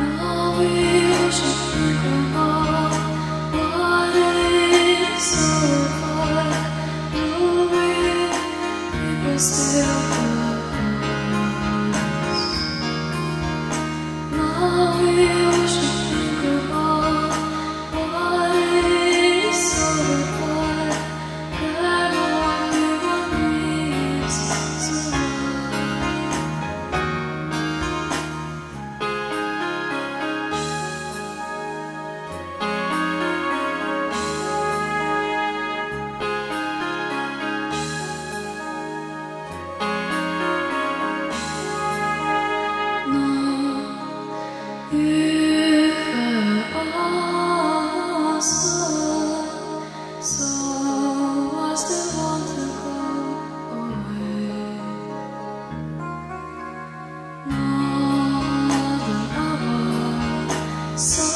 So